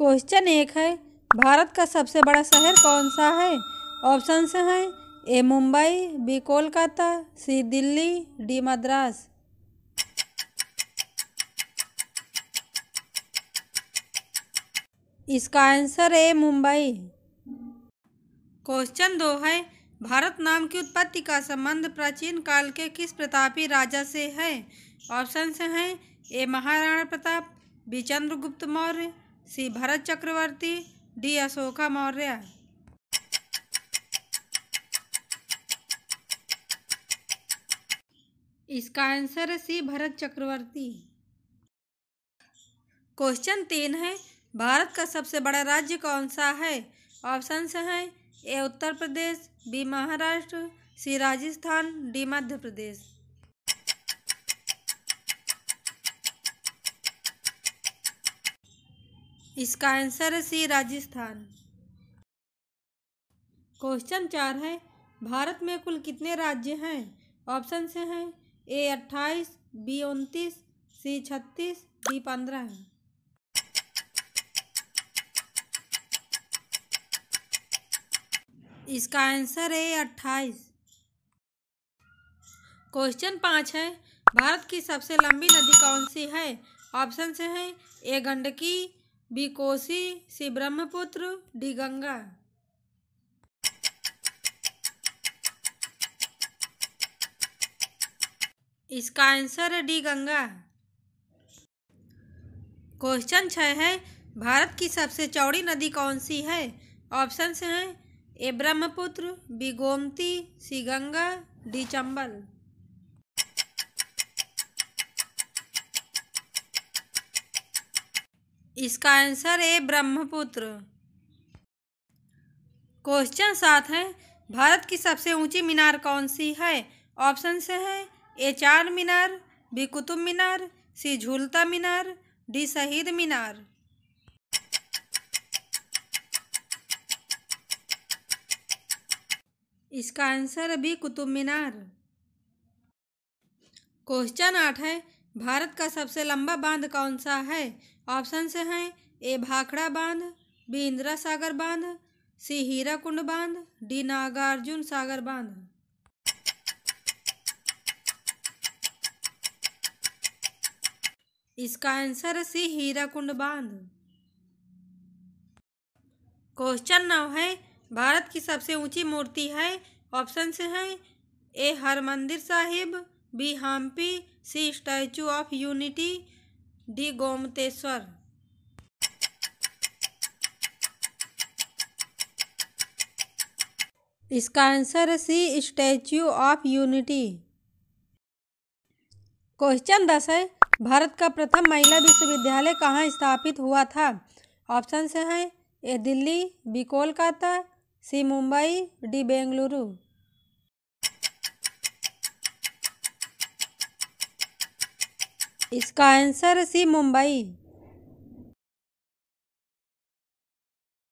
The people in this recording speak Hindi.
क्वेश्चन 1 है, भारत का सबसे बड़ा शहर कौन सा है? ऑप्शंस हैं A Mumbai, B Kolkata, C Delhi, D Madras. इसका आंसर है मुंबई। क्वेश्चन 2 है, भारत नाम की उत्पत्ति का संबंध प्राचीन काल के किस प्रतापी राजा से है? ऑप्शंस हैं A Maharana Pratap, B Chandragupta Maurya, C Bharat Chakravarti, D Ashoka Maurya. इसका आंसर है सी भरत चक्रवर्ती। क्वेश्चन 3 है, भारत का सबसे बड़ा राज्य कौन सा है? ऑप्शंस हैं A Uttar Pradesh, B Maharashtra, C Rajasthan, D Madhya Pradesh. इसका आंसर है सी राजस्थान। क्वेश्चन 4 है, भारत में कुल कितने राज्य हैं? ऑप्शंस हैं ए 28, बी 29, सी 36, डी 15। इसका आंसर है 28। क्वेश्चन 5 है, भारत की सबसे लंबी नदी कौन सी है? ऑप्शन से हैं A Gandaki, B Kosi, C Brahmaputra, D Ganga. इसका आंसर है डी गंगा। क्वेश्चन 6 है, भारत की सबसे चौड़ी नदी कौन सी है? ऑप्शन से हैं A Brahmaputra, B Gomti, C Ganga, D Chambal. इसका आंसर ए ब्रह्मपुत्र। क्वेश्चन 7 है, भारत की सबसे ऊंची मीनार कौन सी है? ऑप्शन से है ए चार मीनार, बी कुतुब मीनार, सी झूलता मीनार, डी शहीद मीनार। इसका answer B Qutub Minar. Question 8 है, भारत का सबसे लंबा बांध कौन सा है? ऑप्शंस हैं ए भाखड़ा बांध, बी इंदिरा सागर बांध, सी हीरा बांध, डी नागार्जुन सागर बांध। इसका आंसर सी हीरा बांध। क्वेश्चन 9 है, भारत की सबसे ऊंची मूर्ति है? ऑप्शंस हैं A Harmandir Sahib, B Hampi, C statue of unity, D Gomateshwara. इसका आंसर है C statue of unity. Question 10 है, भारत का प्रथम महिला विश्वविद्यालय कहाँ स्थापित हुआ था? ऑप्शंस हैं A Delhi, B Kolkata, C Mumbai, D Bengaluru. इसका आंसर सी मुंबई।